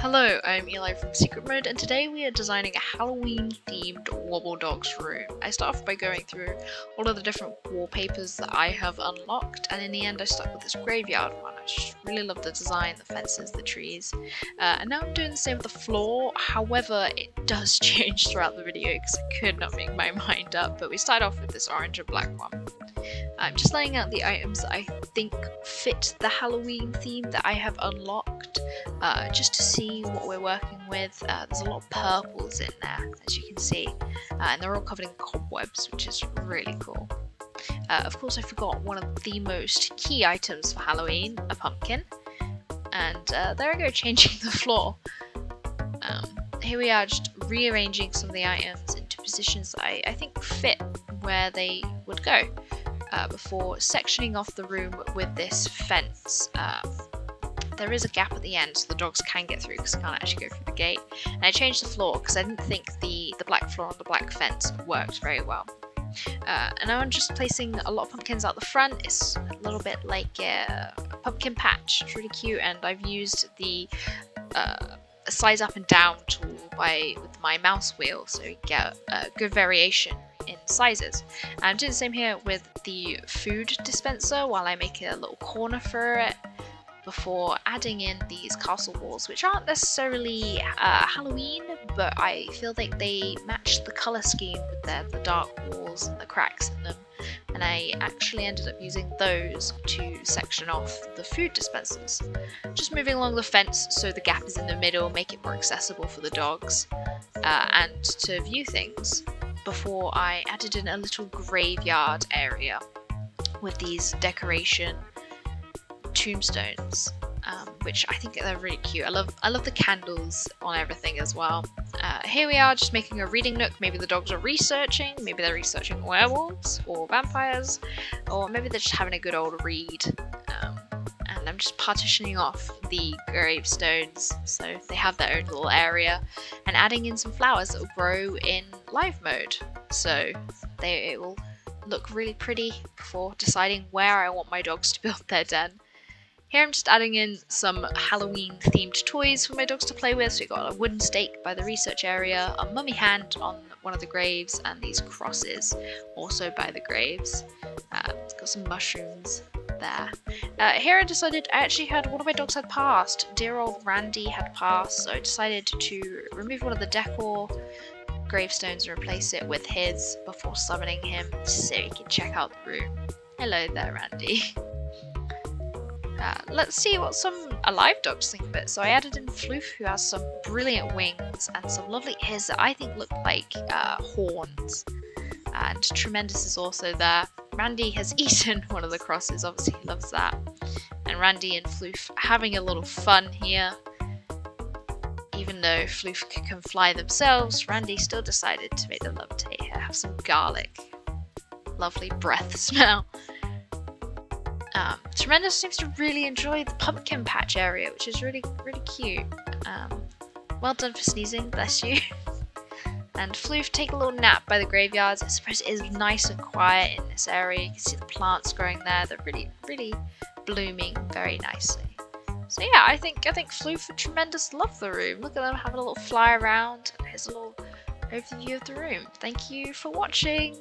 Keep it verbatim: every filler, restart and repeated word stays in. Hello, I'm Eli from Secret Mode, and today we are designing a Halloween-themed Wobbledogs room. I start off by going through all of the different wallpapers that I have unlocked, and in the end I stuck with this graveyard one. I just really love the design, the fences, the trees, uh, and now I'm doing the same with the floor. However, it does change throughout the video because I could not make my mind up, but we start off with this orange and black one. I'm just laying out the items that I think fit the Halloween theme that I have unlocked, uh, just to see what we're working with. Uh, there's a lot of purples in there, as you can see, uh, and they're all covered in cobwebs, which is really cool. Uh, of course, I forgot one of the most key items for Halloween, a pumpkin, and uh, there I go, changing the floor. Um, here we are, just rearranging some of the items into positions that I, I think fit where they would go. Uh, before sectioning off the room with this fence. Uh, there is a gap at the end so the dogs can get through because they can't actually go through the gate. And I changed the floor because I didn't think the, the black floor on the black fence worked very well. Uh, and now I'm just placing a lot of pumpkins out the front. It's a little bit like a pumpkin patch. It's really cute, and I've used the uh, size up and down tool by with my mouse wheel, so you get a good variation in sizes. And I'm doing the same here with the food dispenser while I make a little corner for it before adding in these castle walls, which aren't necessarily uh, Halloween, but I feel like they match the colour scheme with the, the dark walls and the cracks in them, and I actually ended up using those to section off the food dispensers. Just moving along the fence so the gap is in the middle, make it more accessible for the dogs uh, and to view things, before I added in a little graveyard area with these decoration tombstones, um, which I think they're really cute. I love I love the candles on everything as well. Uh, here we are, just making a reading nook. Maybe the dogs are researching, maybe they're researching werewolves or vampires, or maybe they're just having a good old read. Um, and I'm just partitioning off the gravestones so they have their own little area, and adding in some flowers that will grow in live mode, so they it will look really pretty before deciding where I want my dogs to build their den. Here I'm just adding in some Halloween themed toys for my dogs to play with. So we've got a wooden stake by the research area, a mummy hand on one of the graves, and these crosses also by the graves. Uh, it's got some mushrooms there. Uh, here I decided I actually had one of my dogs had passed. Dear old Randy had passed, so I decided to remove one of the decor gravestones and replace it with his before summoning him so he can check out the room. Hello there, Randy. Uh, let's see what some alive dogs think of it. So I added in Floof, who has some brilliant wings and some lovely ears that I think look like uh, horns. And Tremendous is also there. Randy has eaten one of the crosses, obviously he loves that. And Randy and Floof having a little fun here. Even though Floof can fly themselves, Randy still decided to make them levitate here. Have some garlic. Lovely breath smell. Um, Tremendous seems to really enjoy the pumpkin patch area, which is really, really cute. Um, well done for sneezing, bless you. And Floof, take a little nap by the graveyards. I suppose it is nice and quiet in this area. You can see the plants growing there. They're really, really blooming very nicely. So yeah, I think I think Floof and Tremendous love the room. Look at them having a little fly around, and here's a little overview of the room. Thank you for watching.